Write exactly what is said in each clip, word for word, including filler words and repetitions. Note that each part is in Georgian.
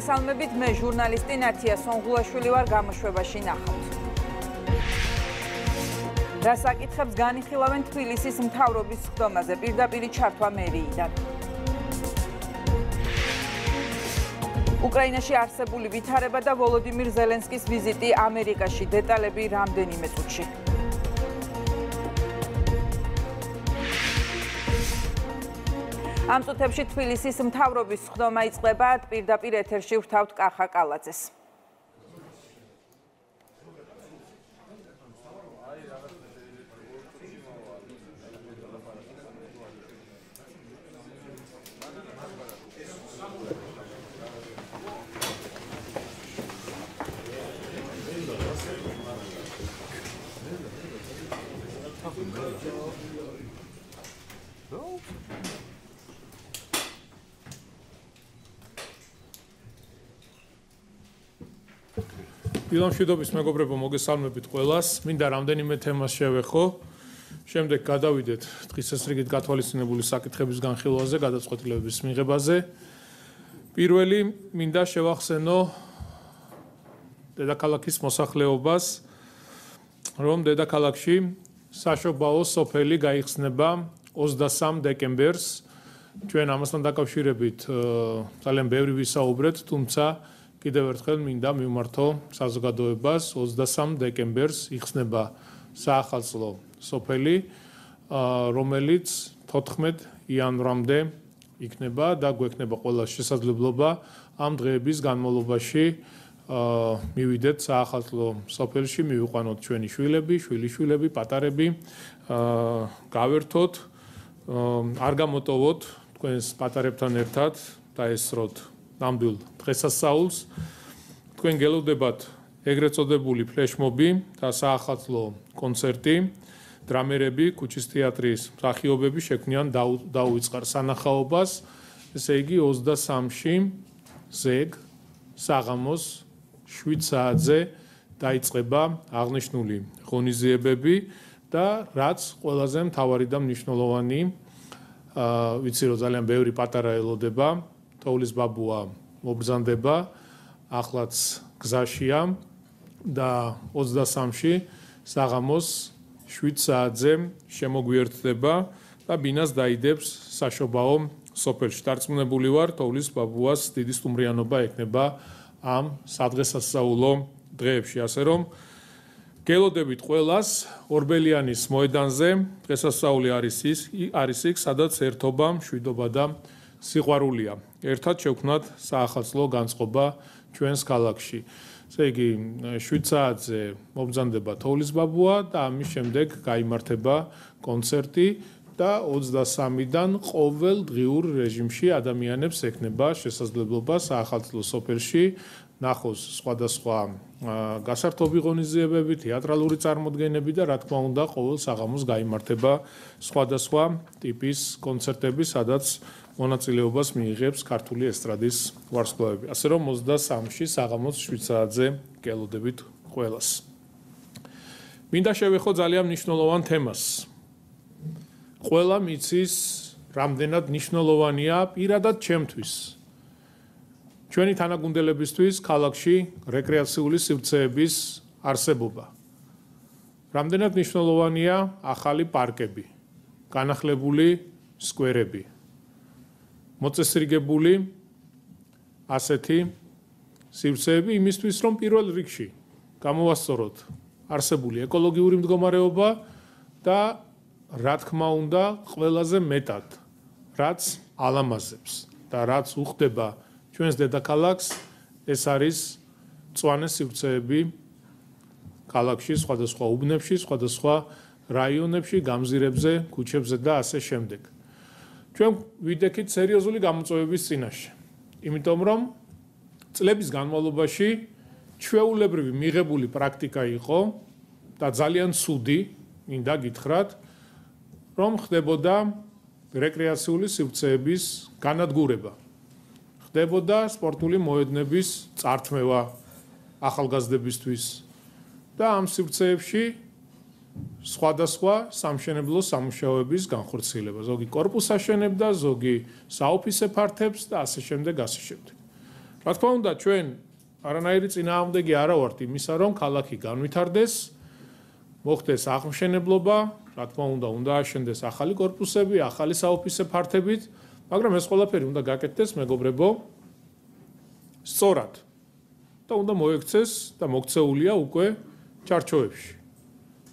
მოგესალმებით, მე ჟურნალისტი ნათია სონღულაშვილი ვარ გამოშვებაში ნახავთ. Დასაკითხებს განიხილავენ თბილისის მთავრობის ხდომაზე, პირდაპირ ჩართვა მერიიდან. უკრაინაში არსებული ვითარება და ვოლოდიმირ ზელენსკის ვიზიტი ამერიკაში, დეტალები რამდენიმე წუთში. Am წუთებში თბილისის მთავრობის ხდომა იწყება, პირდაპირ ეთერში ვთავთ კახა კალაძეს. Მშვიდობის მეგობრებო, მოგესალმებით ყველას. Მინდა რამდენიმე თემას შევეხო. Შემდეგ გადავიდეთ დღის ეს რიგით გათვალისწინებული საკითხების განხილვაზე, გადაწყვეტილებების მიღებაზე. Პირველი, მინდა შევახსენო დედაქალაქის მოსახლეობას, რომ დედაქალაქში საშობაო სოფელი გაიხსნება ოცდასამს დეკემბერს. Ჩვენ ამასთან დაკავშირებით ძალიან ბევრი ვისაუბრეთ, თუმცა კიდევ ერთხელ მინდა მივმართო საზოგადოებას ოცდასამს დეკემბერს იხსნება საახალწლო სოფელი, რომელიც თოთხმეტ იანვრამდე იქნება და გვექნება ყველა შესაძლებლობა ამ დღეების განმავლობაში მივიდეთ საახალწლო სოფელში, მივიყვანოთ ჩვენი შვილები, შვილიშვილები, პატარები, გავერთოთ, არ გამოტოვოთ თქვენს პატარებთან ერთად დაესწროთ ნამდვილ დღესასწაულს. Თქვენ გელოდებათ ეგრეთ წოდებული ფლეშმობი და საახალწლო კონცერტი, დრამერები, ქუჩის თეატრის მსახიობები შექმნიან დაუიწყარ სანახაობას. ესე იგი ოცდასამში ზეგ საღამოს შვიდ საათზე დაიწყება აღნიშნული ღონისძიებები და რაც ყველაზე მთავარი და მნიშვნელოვანი, ვიცი რომ ძალიან ბევრი პატარა ელოდება, თოვლის ბაბუა მობრძანდება, ახლაც გზაშია და ოცდასამში საღამოს შვიდ საათზე შემოგვიერთდება და ბინას დაიდებს საშობაო სოფელში. დარწმუნებული ვარ, თოვლის ბაბუას დიდი სტუმრიანობა ექნება ამ სადღესასწაულო დღეებში, ასე რომ გელოდებით ყველას ორბელიანის მოედანზე. დღესასწაული არის ის, არის იქ, სადაც ერთობა, მშვიდობა და სიყვარულია. Ერთად შევქმნათ საახალწლო განწყობა ჩვენს ქალაქში. ესე იგი, შვიდ საათზე მობრძანდება თოვლის ბაბუა და ამის შემდეგ გამართება კონცერტი და ოცდასამიდან ყოველდღიურ რეჟიმში ადამიანებს ექნება შესაძლებლობა საახალწლო სოფელში ნახოს სხვადასხვა გასართობი ღონისძიებები, თეატრალური წარმოდგენები და რა თქმა უნდა, ყოველ საღამოს გამართება სხვადასხვა ტიპის კონცერტები, სადაც მონაწილეობას მიიღებს ქართული ესტრადის ვარსკვლავები. Ასე რომ ოცდასამში საღამოს შვიდ საათზე გელოდებით ყველას. მინდა შევეხო ძალიან მნიშვნელოვან თემას. ყველა მიცის რამდენად მნიშვნელოვანია პირადად ჩემთვის, ჩვენი თანაგუნდელებისთვის ქალაქში რეკრეაციული სივრცეების არსებობა. რამდენად მნიშვნელოვანია ახალი პარკები, განახლებული სკვერები, მოწესრიგებული ასეთი სივრცეები იმისთვის, რომ პირველ რიგში გამოვასწოროთ არსებული ეკოლოგიური მდგომარეობა და რა თქმა უნდა, ყველაზე მეტად, რაც ალამაზებს და რაც უხდება ჩვენს დედაქალაქს, ეს არის მწვანე სივრცეები ქალაქში, სხვადასხვა უბნებში, სხვადასხვა რაიონებში, გამზირებზე, ქუჩებზე და ასე შემდეგ. Ჩვენ ვიდექით სერიოზული გამოწვევების წინაშე, იმიტომ რომ წლების განმავლობაში ჩვეულებრივი მიღებული პრაქტიკა იყო და ძალიან ცუდი, მინდა გითხრათ, რომ ხდებოდა რეკრეაციული სივრცეების განადგურება, ხდებოდა სპორტული მოედნების წართმევა ახალგაზრდებისთვის და ამ სივრცეებში სხვადასხვა სამშენებლო სამუშაოების განხორციელება. Zogi korpus აშენებდა, zogi საოფისე ფართებს და ასე შემდეგ, ასე შემდეგ. Mă spun da, cioen, aranairici inam de gheara orti, misarom kalaki ganvitardes, moxtes akhmshenebloba, mă spun da, unda ashendes akhali korpusebi, akhali saopise partebit, მაგრამ ეს ყველაფერი უნდა გაკეთდეს, მეგობრებო, სწორად. და უნდა მოექცეს და მოქცეულია უკვე ჩარჩოებში.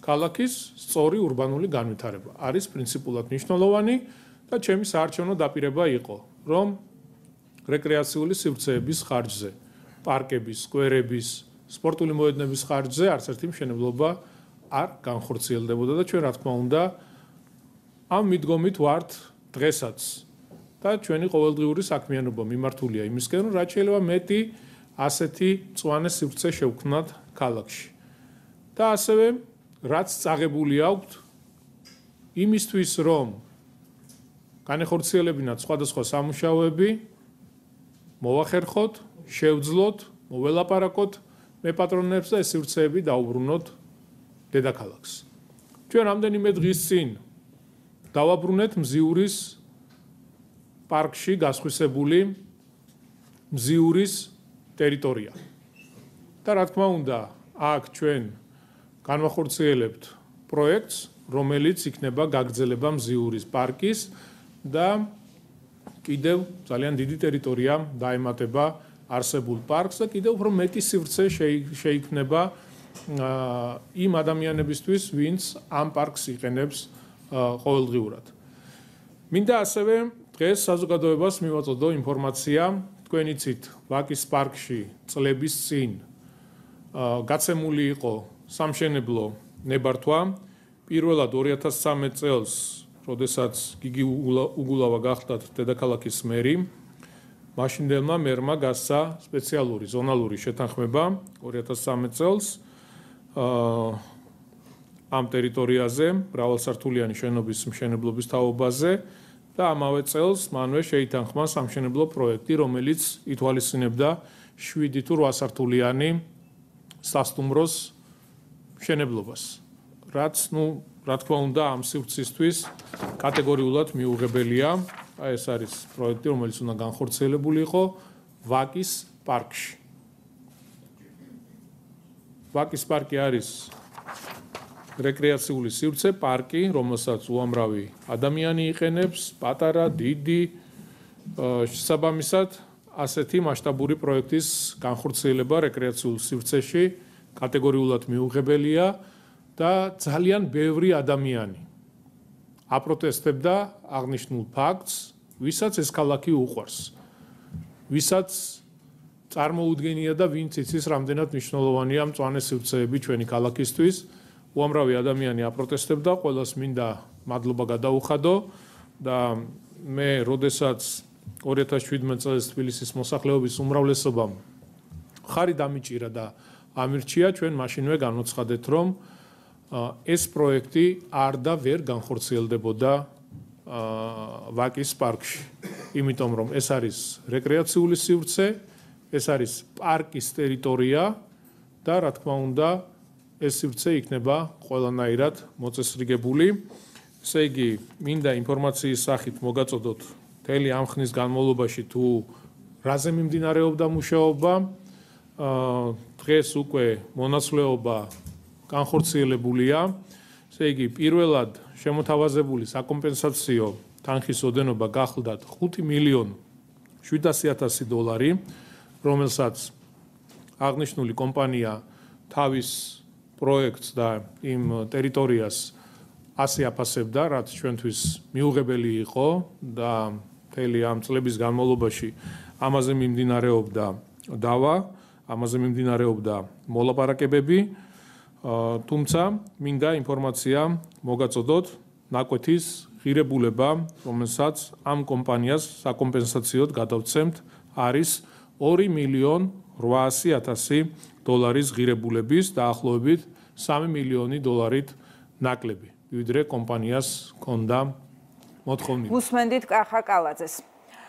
ქალაქის სწორი ურბანული განვითარება არის პრინციპულად მნიშვნელოვანი და ჩემი საარჩევნო დაპირება იყო, რომ რეკრეაციული სივრცეების ხარჯზე, პარკების, სკვერების, სპორტული მოედნების ხარჯზე არც ერთი მშენებლობა არ განხორციელდებოდა და ჩვენ რა თქმა უნდა ამ მიდგომით ვართ დღესაც. Და ჩვენი ყოველდღიური საქმიანობა მიმართულია იმისკენ, რა შეიძლება მეტი ასეთი წვანე სივრცე შევქმნათ ქალაქში. Და ასევე რაც წაღებული აქვს იმისთვის, რომ განეხორციელებინათ სხვადასხვა სამუშაოები, მოვახერხოთ, შევძლოთ, მოველაპარაკოთ მეპატრონეებს და ეს სივრცეები დაუბრუნოთ დედაქალაქს. Ჩვენ რამდენიმე დღის წინ დავაბრუნეთ მზიურის parcul gascuisebului mziuris teritoria. Dar atma unda acțiuni განვახორციელებთ proiects რომელიც იქნება გაგრძელება მზიურის parkis და კიდევ ძალიან დიდი ტერიტორია დაემატება არსებულ parks და კიდევ უფრო მეტი სივრცე შეიქმნება იმ ადამიანებისთვის ვინც ამ parks იყენებს ყოველდღიურად. Მინდა ასევე დღეს საზოგადოებას მივაწოდო ინფორმაცია, თქვენ იცით, ვაკის პარკში წლების წინ გაცემული იყო სამშენებლო ნებართვა. Პირველად ორი ათას ცხრამეტ წელს, როდესაც გიგი უგულავა გახდა დედაქალაქის მერი, მაშინდელმა მერმა გასცა სპეციალური ზონალური შეთანხმება ორი ათას ცხრამეტ წელს ამ ტერიტორიაზე, მრავალსართულიანი შენობის მშენებლობის თაობაზე. Da, amave წელს მანვე შეიტანხმა სამშენებლო პროექტი, რომელიც ითვალისწინებდა შვიდი თუ რვა სართულიანი სასტუმროს მშენებლობას. Რაც, ну, რა თქმა უნდა, ამ სივრცისთვის კატეგორიულად მიუღებელია. Აი ეს არის პროექტი, რომელიც უნდა განხორციელებული იყო ვაკის პარკში. ვაკის პარკი არის recreațiile sirce, parki, romăsați, uamravi, adamiani, icheneps, patara, didi, sabamisat, aseti, maștaburi, proiectis, canhurțeleba, recreațiul sirce și categoriul atmiu, rebelia, da, zalian, bevri, adamiani. A protestebda, agnișnul pacts, visați escalaki uhuars. Visați armoudgenia da vincitis ramdenat mișnolovaniam, toane sirce, biciueni calakistvis, უამრავი ადამიანი აპროტესტებდა, ყველას მინდა მადლობა გადაუხადო და მე როდესაც ორი ათას შვიდმეტ წელს თბილისის მოსახლეობის უმრავლესობამ ხარი დამიჭირა და ამირჩია, ჩვენ მაშინვე განვაცხადეთ, რომ ეს პროექტი არ და ვერ განხორციელდებოდა ვაკის პარკში, იმიტომ რომ ეს არის რეკრეაციული სივრცე, ეს არის პარკის ტერიტორია და რა თქმა უნდა ეს სივრცე იქნება ყველანაირად მოწესრიგებული. Ესე იგი, მინდა ინფორმაციის სახით მოგაწოდოთ მთელი ამ ხნის განმავლობაში თუ რაზე მიმდინარეობდა მუშაობა. დღეს უკვე მონაცვლეობა განხორციელებულია. Ესე იგი, პირველად შემოთავაზებული საკომპენსაციო თანხის ოდენობა გახლდათ ხუთი მილიონი შვიდასი ათასი დოლარი, რომელსაც აღნიშნული კომპანია თავის proiect da im teritorias Asia Pasebda, rat ჩვენთვის მიუღებელი იყო და თელი ამ წლების განმავლობაში ამაზე მიმდინარეობდა დავა, ამაზე მიმდინარეობდა მოლაპარაკებები, თუმცა მინდა ინფორმაცია მოგაწოდოთ ნაკვეთის ღირებულება, რომელსაც ამ კომპანიას საკომპენსაციოდ გადავცემთ არის ორი მილიონი ორი ათასი დოლარის ღირებულების დაახლოებით სამი მილიონი დოლარით ნაკლები. Ვიდრე კომპანიას ჰქონდა მოთხოვნილი. Უსმენდით კახა კალაძეს.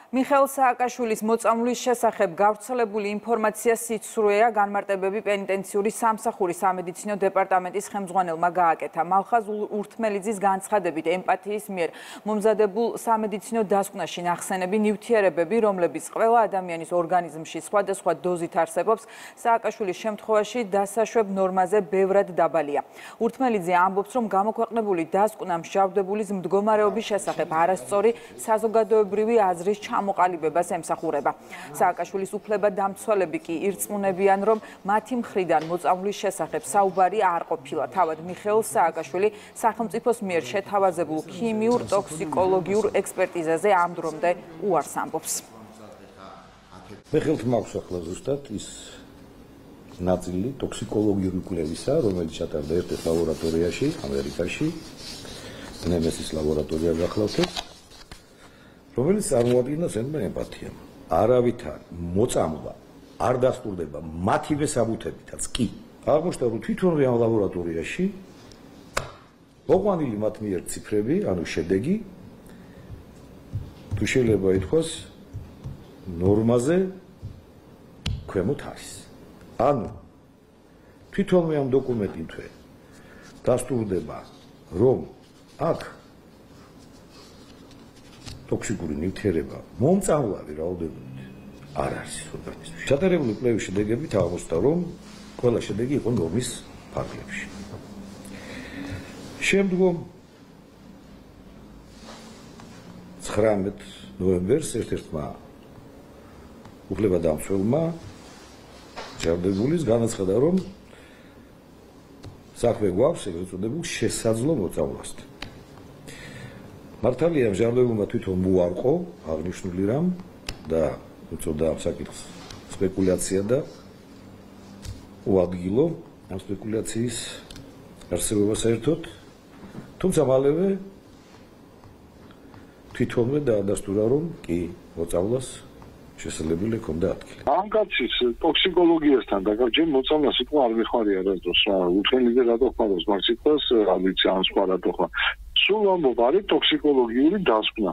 Მიხეილ სააკაშვილის მოწამვლის შესახებ გავრცელებული ინფორმაცია სიცრუეა განმარტებები პენიტენციური სამსახურის სამედიცინო დეპარტამენტის ხელმძღვანელმა გააკეთა. მალხაზ ურთმელიძის განცხადებით ემპათიის მიერ მომზადებულ სამედიცინო დასკვნაში ნახსენები ნივთიერებები, რომლებიც ყველა ადამიანის ორგანიზმში სხვადასხვა დოზით არსებობს, სააკაშვილის შემთხვევაში დასაშვებ ნორმაზე ბევრად დაბალია. ურთმელიძე ამბობს, რომ გამოქვეყნებული დასკვნა მსჯავრდებულის მდგომარეობის შესახებ არასწორი საზოგადოებრივი აზრის ჩამოყალიბებას ემსახურება. Სააკაშვილის უფლებადამცველები კი ირწმუნებიან, რომ მათი მხრიდან მოწამვლის შესახებ საუბარი არ ყოფილა. თავად მიხეილ სააკაშვილი სახელმწიფოს მიერ შეთავაზებულ ქიმიურ ტოქსიკოლოგიურ ექსპერტიზაზე ამ დრომდე უარს ამბობს. მიხეილ მაქსახლა ზუსტად ის ნაწილი ტოქსიკოლოგიური კვლევისა, რომელიც ჩატარდა ერთ-ერთ ლაბორატორიაში ამერიკაში, ნემესის ლაბორატორია გახლავთ. Რომელიც წარმოადგენს ემბა ემპათია. Არავითარ მოწამვლა არ დასტურდება მათივე საბუთებითაც კი. აღმოჩნდა, რომ თვითონვე ამ ლაბორატორიაში მოყვანილი მათ მიერ ციფრები, ანუ შედეგი თუ შეიძლება ითქვას ნორმაზე ქვემოთ არის. ანუ თვითონვე ამ დოკუმენტითვე დასტურდება, რომ აქ ტოქსიკური ნივთიერება მომწამლავი რაოდენობით არ არის ორგანიზმში. ჩატარებული კვლევის შედეგებით აღმოჩნდა, რომ ყველა შედეგი იყო ნორმის ფარგლებში. Შემდგომ ცხრამეტე ნოემბერს ერთ-ერთმა უფლებადამცველმა ჯავდებულის განაცხადა, რომ საქმე გვაქვს ეგრეთ წოდებულ შესაძლო მოწამვლასთან. Martalia, mjardeulma tviton moarqo, agnishnuli ram da etsoda am sakits spekulatsia da uadgilo am spekulatsiis arsebebas ertot, თუმცა მალევე თვითონვე დაადასტურა, რომ კი მოწავლას შესაძლებელი ჰქონდა ადგილი. Ამ კაცის ტოქსიკოლოგიასთან დაკავშირებით მოწამლას იყო არ მეხარია არასდროს რა, უთხელიზე რა დოხმაროს მაგციტას, ამის ამ სხვა რა დოხმა. Სულამბობ არის ტოქსიკოლოგიური დასკვნა.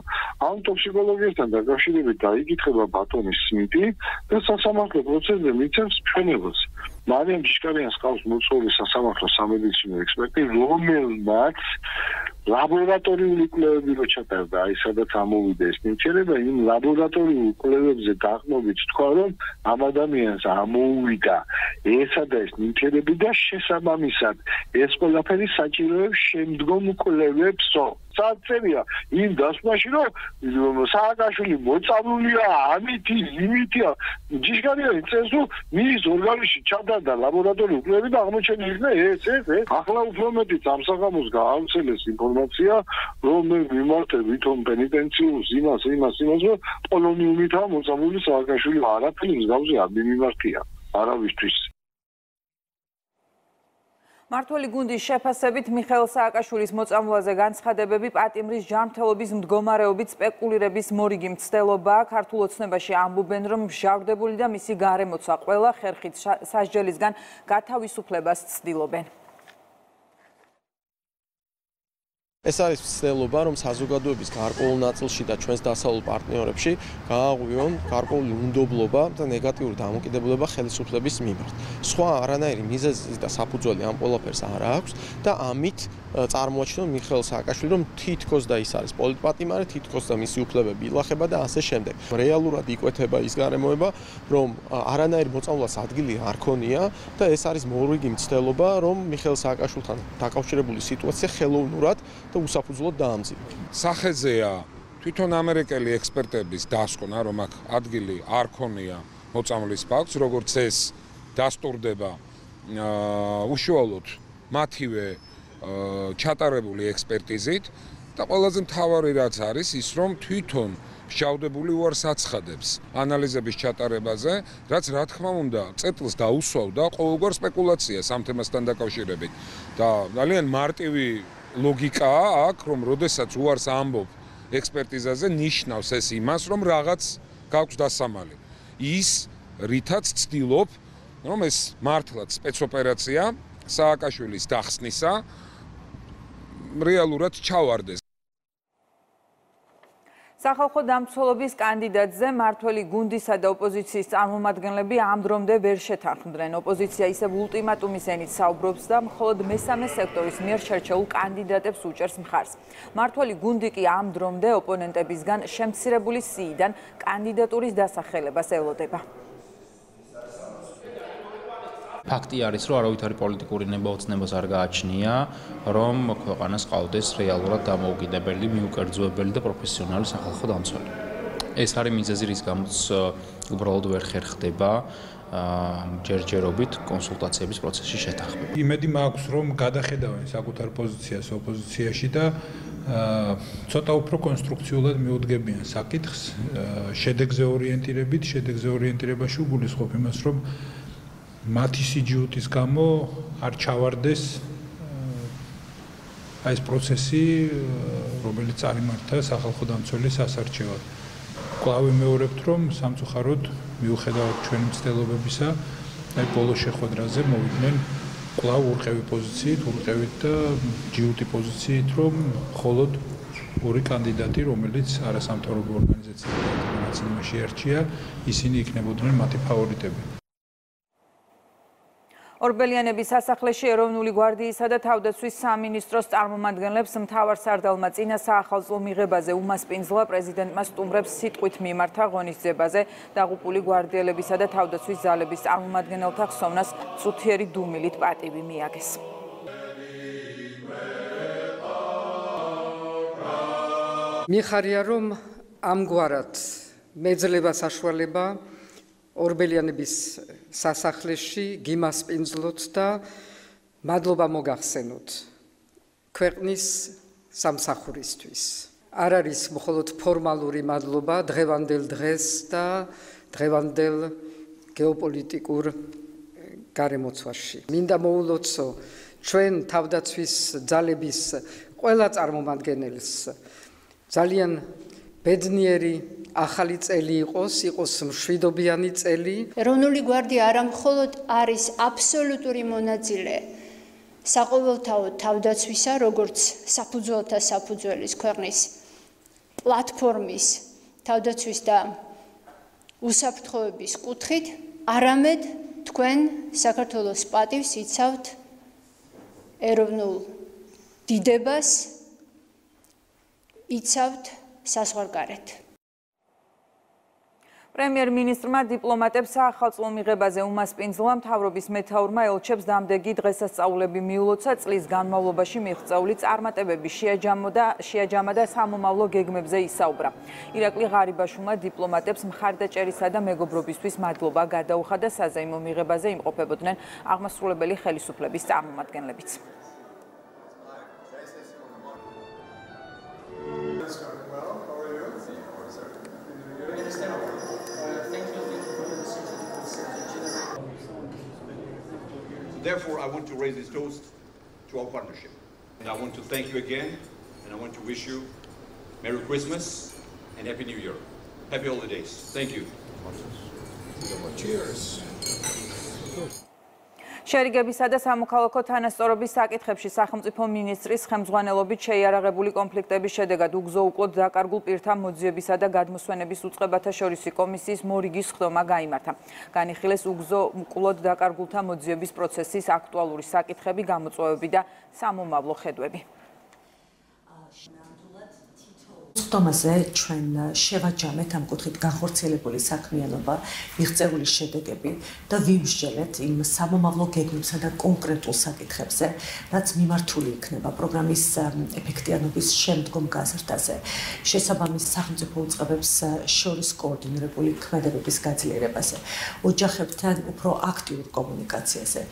Ამ ტოქსიკოლოგიასთან დაკავშირებით დაიკითხება ბატონის სმიტი და სასამართლო პროცესზე მიწევს ჩვენებას. მარიამ ჯიშკარიანს ჰყავს მოწვეული სასამართლო სამედიცინო ექსპერტი, რომელმაც ლაბორატორიული კვლევები რო ჩატარდა, აი სადაც ამოვიდა ეს ნივთიერება, იმ ლაბორატორიულ კვლევებზე დაყრდნობით თქვა, რომ ამ ადამიანს ამოვიდა ესა და ეს ნივთიერები და შესაბამისად ეს ყველაფერი საჭიროებს შემდგომ კვლევებსო. Sațeria, în dasmașină, Saakashvili moțamvlia, amiti, limitia, dișgania, în sensul, nici organul și ceada de laboratoriu, clăvit, acum ce nici nu e, se, se, acla uflămătit, am să cam uzga, am să les informația, romne, vimarte, vitom, penitențiu, zima, zima, zima, zima, poloniu, mita, moțamvli, Saakashvili, arată, îți dau zi, abimimartia, arabiștuis. მართველი გუნდის შეფასებით მიხეილ სააკაშვილის მოწამვლაზე განცხადებები პატიმრის ჯანმრთელობის მდგომარეობით სპეკულირების მორიგი მცდელობაა. ქართულ ოცნებაში ამბობენ, რომ მსჯავრდებული და მისი გარემოცა ყველა ხერხით სასჯელისგან გათავისუფლებას ცდილობენ. ეს არის ცდილობა, რომ საზოგადოების გარკვეულ ნაწილში და ჩვენს დასავლურ პარტნიორებში გააღვიონ გარკვეული უნდობლობა და ნეგატიური დამოკიდებულება ხელისუფლების მიმართ. სხვა არანაირი მიზეზი და საფუძველი ამ ყველაფერს არ აქვს და ამით წარმოაჩინონ მიხეილ სააკაშვილი, რომ თითქოს და ის არის პოლიტპატიმარი, თითქოს და მისი უფლებები ილახება და ასე შემდეგ. რეალურად იკვეთება ის გარემოება, რომ არანაირი მოწამვლას ადგილი არ ქონია და ეს არის მორიგი მცდელობა, რომ მიხეილ სააკაშვილთან დაკავშირებული სიტუაცია ხელოვნურად უსაფუძვლოდ დაამძიმა. Სახეზეა თვითონ ამერიკელი ექსპერტების დასკვნა, რომ აქ ადგილი არ ქონია მოწამვლის ფაქტს, როგორც ეს დასტურდება უშუალოდ მათივე ჩატარებული ექსპერტიზით და ყველაზე მთავარი რაც არის ის, რომ თვითონ მსჯავრდებული უარს აცხადებს ანალიზების ჩატარებაზე, რაც რა თქმა უნდა წერტილს დაუსვავდა ყოველგვარ სპეკულაციას ამ თემასთან დაკავშირებით. და ძალიან მარტივი ლოგიკა აქვს, რომ როდესაც უარს ამბობ ექსპერტიზაზე, ნიშნავს ეს იმას, რომ რაღაც გაქვს დასამალი. Ის რითაც ცდილობ, რომ ეს მართლაც სპეცოპერაცია სააკაშვილის დახსნისა რეალურად ჩავარდეს. Saxoxo damtsolobis candidatze martveli gundisa da opozitsiyis წარმომადგენლები am dromde ver shetakhmdren. Opozitsia iseb ultimatumis enit saobrobs da მხოლოდ მესამე სექტორის მიერ შერჩეულ კანდიდატებს უჭერს მხარს. Martveli gundi კი am dromde ოპონენტებისგან შემცირებული სიიდან კანდიდატურის დასახელებას ელოდება. Ფაქტი არის, რომ არავითარი პოლიტიკური ნება ოცნებას არ გააჩნია, რომ ქვეყანას ყავდეს რეალურად დამოუკიდებელი, მიუკერძოებელი და პროფესიონალი სახალხო დამცველი. ეს არის მიზეზი, რის გამოც უბრალოდ ვერ ხერხდება ჯერჯერობით კონსულტაციების პროცესში შეთანხმება. იმედი მაქვს, რომ გადახედავენ საკუთარ პოზიციას ოპოზიციაში და ცოტა უფრო კონსტრუქციულად მიუდგებიან საკითხს, შედეგზე ორიენტირებით, შედეგზე ორიენტირებაში უგულისხმობ იმას, რომ მათი სიჯიუტის გამო არ ჩავარდეს ეს პროცესი, რომელიც წარიმართა სახალხო დამცველის ასარჩევად. Კვლავ ვიმეორებთ, რომ სამწუხაროდ მიუხედავად ჩვენი მცდელობებისა, აი ბოლო შეხვედრაზე მოვიდნენ კვლავ ურყევი პოზიციით, ურყევით და ჯიუტი პოზიციით, რომ მხოლოდ ორი კანდიდატი, რომელიც არასამთავრობო ორგანიზაციებთან მონაწილეობა შეერჩია, ისინი იქნებოდნენ მათი ფავორიტები. ორბელიანების სასახლეში ეროვნული გვარდიისა და თავდაცვის სამინისტროს წარმომადგენლებს მთავარსარდალმა წინასაახალწლო მიღებაზე უმასპინძლა პრეზიდენტმა სტუმრებს სიტყვით მიმართა ღონისძიებაზე დაღუპული გვარდიელებისა და თავდაცვის ძალების წარმომადგენელთა ხსოვნას წუთიერი დუმილით პატივი მიაგეს. მიხარია, რომ ამგვარად მეძლება საშუალება ორბელიანების სასახლეში გიმასპინძლოთ და მადლობა მოგახსენოთ ქვეყნის სამსახურისთვის. არ არის მხოლოდ ფორმალური მადლობა დღევანდელ დღეს და დღევანდელ გეოპოლიტიკურ გარემოცვაში. მინდა მოულოცო ჩვენ თავდაცვის ძალების ყველა წარმომადგენელს, ძალიან ბედნიერი ახალი წელი იყოს, იყოს მშვიდობიანი წელი. Ეროვნული გვარდია არა მხოლოდ არის აბსოლუტური მონაწილე საყოველთაო თავდაცვისა, როგორც საფუძველთა საფუძველის ქვეყნის პლატფორმის თავდაცვის და უსაფრთხოების კუთხით, არამედ თქვენ საქართველოს პატივს იცავთ ეროვნულ დიდებას, იცავთ საზღვარგარეთ. Პრემიერ-მინისტრმა დიპლომატებს საახალწლო მიღებაზე უმასპინძლა მთავრობის მეთაურმა ელჩებს დამდეგი დღესასწაულები მიულოცა, წლის განმავლობაში მიღწეული წარმატებები შეაჯამა და სამომავლო გეგმებზე ისაუბრა. ირაკლი ღარიბაშვილმა დიპლომატებს მხარდაჭერისა და მეგობრობისთვის მადლობა გადაუხა და საზეიმო მიღებაზე იმყოფებოდნენ აღმასრულებელი ხელისუფლების წარმომადგენლებიც. Therefore, I want to raise this toast to our partnership. And I want to thank you again, and I want to wish you Merry Christmas and Happy New Year. Happy holidays. Thank you. Cheers. შერიგებისა და სამოქალაქო თანასწორობის საკითხებში სახელმწიფო მინისტრის ხელმძღვანელობით შეიარაღებული კონფლიქტების შედეგად უგზო უკლოდ დაკარგულ პირთა მოძიებისა და გადმოსვენების უწყებათა შორისი კომისიის მორიგის ხდომა გაიმართა. განიხილეს უგზო უკლოდ დაკარგულთა მოძიების პროცესის აქტუალური საკითხები, გამოწვევები და სამომავლო ხედვები. ხდომაზე ჩვენ შევაჯამეთ ამ კუთხით განხორციელებული საქმიანობა, მიღწეული შედეგები და ვიმსჯელეთ იმ სამომავლო გეგმებსა და კონკრეტულ საკითხებზე, რაც მიმართული იქნება პროგრამის ეფექტიანობის შემდგომ გაზრდაზე. შესაბამის სახელმწიფო უწყებებს შორის კოორდინირებული ქმედებების გაძლიერებაზე, ოჯახებთან უფრო აქტიურ კომუნიკაციაზე.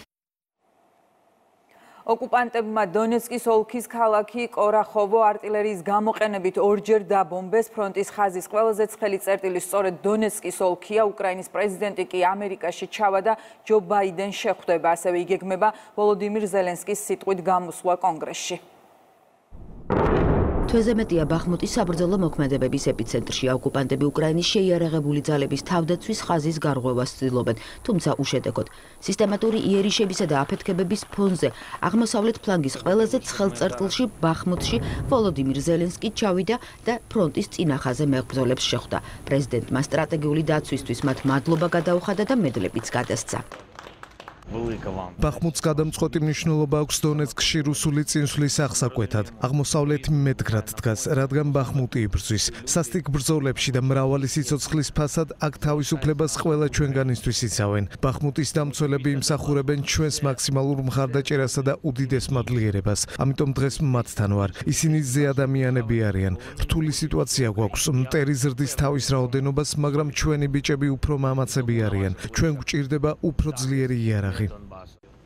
Ოკუპანტებმა დონეცკის ოლქის ქალაქი კორახოვო артиლერიის გამოყენებით ორჯერ დაბომბეს. Ფრონტის ხაზის ყველაზე ცხელი წერტილი სწორედ დონეცკის ოლქია. უკრაინის პრეზიდენტი კი ამერიკაში ჩავა და ჯო ბაიდენ შეხვდება. ასევე იგეგმება ვოლოდიმირ ზელენსკის სიტყვით გამოსვლა კონგრესში. თვეზე მეტია ბახმუტის საბრძოლო მოქმედებების ეპიცენტრში ოკუპანტები უკრაინის შეიარაღებული ძალების თავდაცვის ხაზის გარღვევას ცდილობენ, თუმცა უშედეგოდ. Სისტემატური იერიშებისა და აფეთქებების ფონზე აღმოსავლეთ ფლანგის ყველაზე ცხელ წერტილში ბახმუტში ვოლოდიმირ ზელენსკი ჩავიდა და ფრონტის წინა ხაზზე მებრძოლებს შეხვდა. პრეზიდენტმა სტრატეგიული დაცვისთვის მათ მადლობა გადაუხადა და მედლებიც გადასცა. Ბახმუტს გადამწყვეტი მნიშვნელობა აქვს დონეცკში რუსული წინსვლის აღსაკვეთად. Აღმოსავლეთ მედგრად დგას, რადგან ბახმუტი იბრძვის. Სასტიკ ბრძოლებში და მრავალი სიცოცხლის ფასად აქ თავისუფლებას ყველა ჩვენგანისთვის იცავენ. Ბახმუტის დამცველები იმსახურებენ ჩვენს მაქსიმალურ მხარდაჭერასა და უდიდეს მადლიერებას. Ამიტომ დღეს მათთან ვარ. Ისინი ზე ადამიანები არიან. Რთული სიტუაცია გვაქვს, მტერი ზრდის თავის რაოდენობას, მაგრამ ჩვენი ბიჭები უფრო მამაცები არიან. Ჩვენ გვჭირდება უფრო ძლიერი იარაღი.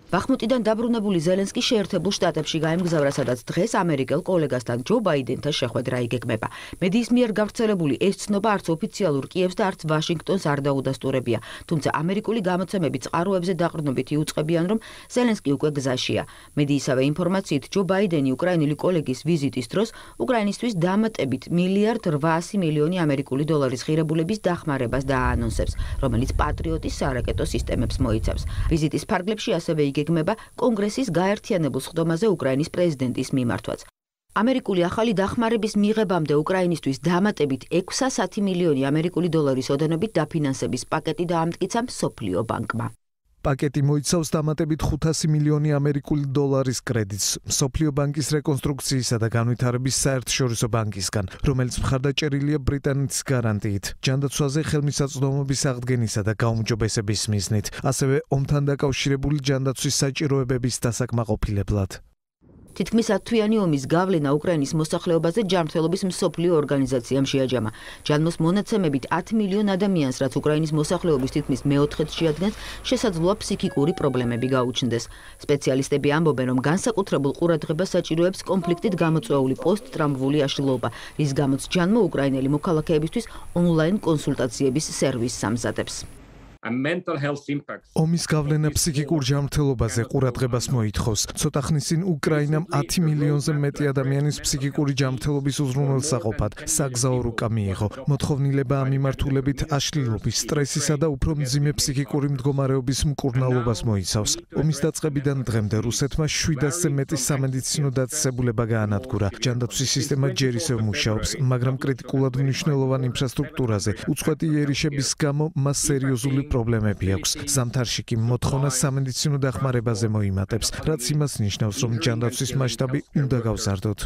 Ბახმუტიდან დაბრუნებული ზელენსკი შეერთებულ შტატებში გაემგზავრა, სადაც დღეს ამერიკელ კოლეგასთან ჯო ბაიდენთან შეხვედრა იგეგმება. მედიის მიერ გავრცელებული ეს ცნობა არც ოფიციალურ კიევს და არც ვაშინგტონს არ დაუდასტურებია, თუმცა ამერიკული გამოცემები წყაროებზე დაყრდნობითი უწყებიან, რომ ზელენსკი უკვე გზაშია. მედიისავე ინფორმაციით, ჯო ბაიდენი უკრაინელი კოლეგის ვიზიტის დროს უკრაინისთვის დამატებით მილიარდ ოთხმოცი მილიონი ამერიკული დოლარის ღირებულების დახმარებას დააანონსებს, რომელიც პატრიოტის სარაკეტო სისტემებს მოიცავს. ვიზიტის ფარგლებში ასევე გეგმება კონგრესის გაერთიანებულ სხდომაზე უკრაინის პრეზიდენტის მიმართვაც. ამერიკული ახალი დახმარების მიღებამდე უკრაინისთვის დამატებით ექვსი ათი მილიონი ამერიკული დოლარის ოდენობით დაფინანსების პაკეტი დაამტკიცა მსოფლიო ბანკმა. Пакети მოიცავს დამატებით ხუთასი მილიონი ამერიკული დოლარის კრედიტს მსოფლიო ბანკის რეკონსტრუქციისა და განვითარების საერთაშორისო ბანკისგან, რომელიც მხარდაჭერილია ბრიტანეთის გარანტიით, ჯანდაცვაზე ხელმისაწვდომობის აღდგენისა და გაუმჯობესების მიზნით, ასევე ომთან დაკავშირებული ჯანდაცვის საჭიროებების დასაკმაყოფილებლად. Თითქმის ათვიანი ომის გავლენა უკრაინის მოსახლეობაზე ჯანმრთელობის მსოფლიო ორგანიზაციამ შეაჯამა. ჯანმოს მონაცემებით ათი მილიონ ადამიანს, რაც უკრაინის მოსახლეობის თითქმის მეოთხედ შეადგენს, შესაძლოა ფსიქიკური პრობლემები გაუჩნდეს. სპეციალისტები ამბობენ, რომ განსაკუთრებულ ყურადღებას საჭიროებს კონფლიქტით გამოწვეული პოსტ-ტრავმული აშლილობა, რის გამოც ჯანმო უკრაინელი მოქალაქეებისთვის ონლაინ კონსულტაციების სერვისს ამზადებს. Ომის გავლენა ფსიქიკურ ჯანმრთელობაზე ყურადღებას მოითხოვს. Ცოტა ხნის წინ უკრაინამ ათი მილიონზე მეტი ადამიანის ფსიქიკური ჯანმრთელობის უზრუნველსაყოფად საგზაო რუკა მიიღო. Მოთხოვნილება ამიმართულებით აშლილობის, სტრესისა და უფრო მძიმე ფსიქიკური მდგომარეობის მკურნალობას მოიცავს. Ომის დაწყებიდან დღემდე რუსეთმა შვიდასზე მეტი სამედიცინო დაწესებულება გაანადგურა. ჯანდაცვის სისტემა ჯერ ისევ მუშაობს, მაგრამ კრიტიკულად მნიშვნელოვან ინფრასტრუქტურაზე უწყვეტი იერიშების გამო მას სერიოზული პრობლემები აქვს. Ზამთარში კი მოთხოვნა სამედიცინო დახმარებაზე მოიმატებს, რაც იმას ნიშნავს, რომ ჯანდაცვის მასშტაბი უნდა გავზარდოთ.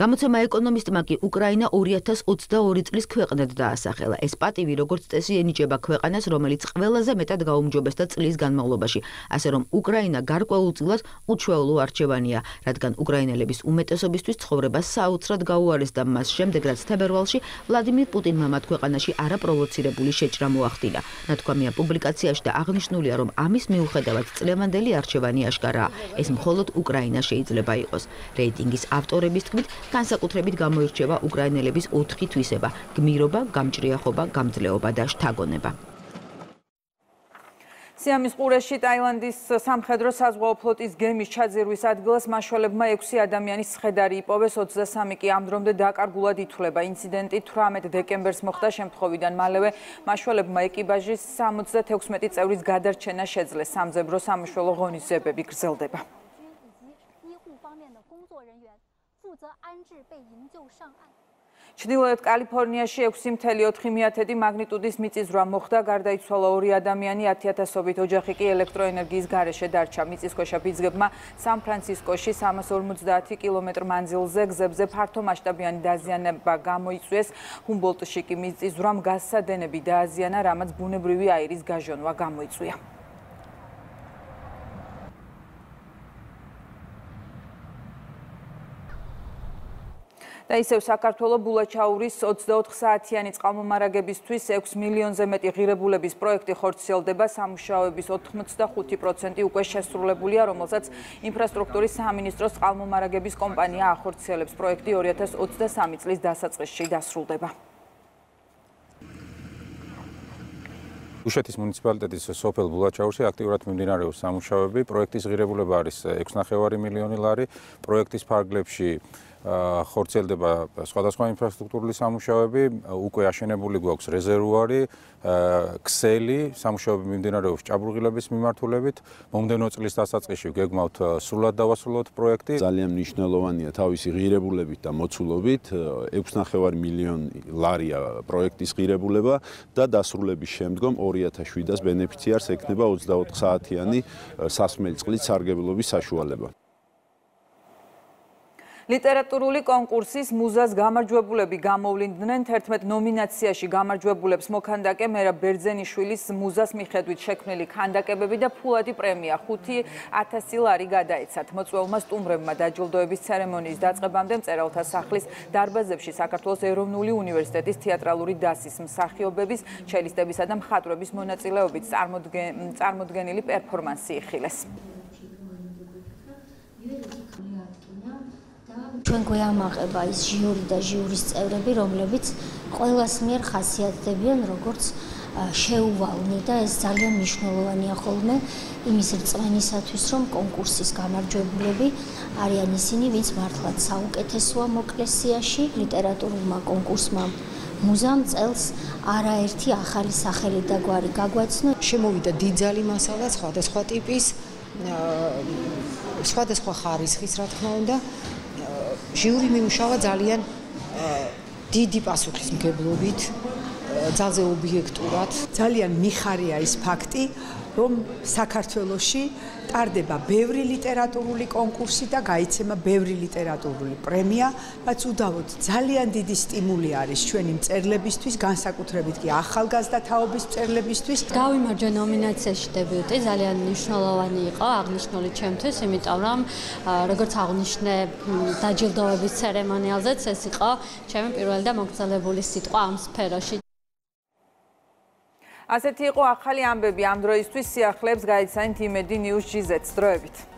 გამოცემა ეკონომისტმა კი უკრაინა ორი ათას ოცდაორი წლის ქვეყნად დაასახელა. ეს პატივი როგორც წესი ენიჭება ქვეყანას, რომელიც ყველაზე მეტად გაუმჯობესდა წლის განმავლობაში, ასე რომ უკრაინა გარკვეულწილად უჩვეულო არჩევანია, რადგან უკრაინელების უმეტესობისთვის ცხოვრება საოცრად გაუარესდა მას შემდეგ, რაც თებერვალში ვლადიმირ პუტინმა მათ ქვეყანაში არაპროვოცირებული შეჭრა მოახდინა. ნათქვამია პუბლიკაციაში და აღნიშნულია, რომ ამის მიუხედავად წლევანდელი არჩევანი აშკარაა. ეს მხოლოდ უკრაინა შეიძლება იყოს. რეიტინგის ავტორების თქმით, განსაკუთრებით გამოირჩევა უკრაინელების ოთხი თვისება: გმირობა, გამჭრიახობა, გამძლეობა და შთაგონება. სიამის ყურეში ტაილანდის სამხედრო საზღვაო ფლოტის გემის ჩაძირვის ადგილას მაშველებმა ექვსი ადამიანის ცხედარი იპოვეს, ოცდასამი კი ამ დრომდე დაკარგულად ითვლება. ინციდენტი თვრამეტ დეკემბერს მოხდა. შემთხვევიდან მალევე მაშველებმა ეკიპაჟის სამოცდათექვსმეტი წევრის გადარჩენა შეძლეს. სამძებრო სამშველო ღონისძიებები გრძელდება. ჩრდილოეთ კალიფორნიაში ექვსი ათი მაგნიტუდის მიწისძვრა მოხდა, გარდაიცვალა ორი ადამიანი, ათი ათასობით ოჯახი კი ელექტროენერგიის გარეშე დარჩა. მიწისქვეშა ბიძგებმა სან ფრანცისკოში სამას ორმოცდაათი კილომეტრ მანძილზე გზებზე ფართო მასშტაბიანი დაზიანება გამოიწვიეს. ჰუმბოლტში კი მიწისძვრამ გასადენები დააზიანა, რამაც ბუნებრივი აირის გაჟონვა გამოიწვია. და ისევ საქართველოს ბულაჩაურის ოცდაოთხსაათიანი წყალმომარაგებისთვის ექვსი მილიონზე მეტი ღირებულების პროექტი ხორციელდება. სამუშაოების ოთხმოცდახუთი პროცენტი უკვე შესრულებულია, რომელსაც ინფრასტრუქტურის სამინისტროს წყალმომარაგების კომპანია ახორციელებს. პროექტი ორი ათას ოცდასამი წლის დასაწყისში დასრულდება. დუშეთის მუნიციპალიტეტის სოფელ ბულაჩაურში აქტიურად მიმდინარეობს სამუშაოები. პროექტის ღირებულება არის ექვსი ათეული მილიონი ლარი. პროექტის ფარგლებში ხორცელდება სხვადასხვა ინფრასტრუქტურული სამუშაოები, უკვე აშენებული გვაქვს რეზერვუარი, ქსელი, სამუშაოები მიმდინარეობს ჭაბურღილების მიმართულებით, მომდენო წლის დასაწყისში გეგმავთ სრულად დავასრულოთ პროექტი. Ძალიან მნიშვნელოვანია თავისი ღირებულებით და მოცულობით, ექვსი და ნახევარი მილიონი ლარია პროექტის ღირებულება და დასრულების შემდგომ ორი ათას შვიდას ბენეფიციარს ექნება ოცდაოთხსაათიანი სასმელი წყლით სარგებლობის საშუალება. Ლიტერატურული კონკურსის მუზას გამარჯვებულები გამოვლინდნენ თერთმეტ ნომინაციაში გამარჯვებულებს მოქანდაკე მერა ბერძენიშვილის მუზას მიხედვით შექმნილი ქანდაკებები და ფულადი პრემია ხუთი ათასი ლარი გადაეცათ. Მოწვეულმა სტუმრებმა დაჯილდოების ცერემონიის დაწყებამდე მწერალთა სახლის დარბაზებში საქართველოს ეროვნული უნივერსიტეტის თეატრალური დასის მსახიობების, ჩელისტებისა და მხატვრების მონაწილეობით წარმოდგენილი პერფორმანსი იხილეს. Ჩვენ გვიამაყება ის ჟიური და ჟიურის წევრები, რომლებიც ყველას მიერ ხასიათდებიან როგორც შეუვალნი და ეს ძალიან მნიშვნელოვანია ხოლმე იმის რწმენისათვის, რომ კონკურსის გამარჯვებულები არიან ისინი, ვინც მართლაც საუკეთესოა მოკლესიაში. ლიტერატურულმა კონკურსმა მუზამ წელს არაერთი ახალი სახელი და გვარი გაგვაცნო. Შემოვიდა დიდძალი მასალა სხვადასხვა ტიპის, სხვადასხვა ხარისხის, რა თქმა უნდა. Ჟიური მიუშავა ძალიან დიდი პასუხისმგებლობით, ძალზე ობიექტურად. Ძალიან მიხარია ის ფაქტი, რომ საქართველოში ტარდება ბევრი ლიტერატურული კონკურსი და გაიცემა ბევრი ლიტერატურული პრემია, რაც უდავოდ ძალიან დიდი სტიმული არის ჩვენი მწერლებისთვის, განსაკუთრებით კი ახალგაზრდა თაობის მწერლებისთვის. დავიმარჯვა ნომინაციაში დებიუტი, ძალიან მნიშვნელოვანი იყო აღნიშნული ჩემთვის, იმიტომ რომ როგორც აღნიშნე დაჯილდოების ცერემონიალზეც ეს იყო ჩემი პირველი და მოგრძელებული სიტყვა ამ სფეროში. Aseti iqo akhali ambebi am droistvis siakhlebs gaitsaint imedi news-gz-ts droebit.